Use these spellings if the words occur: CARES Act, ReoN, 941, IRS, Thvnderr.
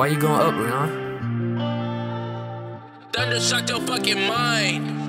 Why you going up, ReoN? Thvnderr shocked your fucking mind.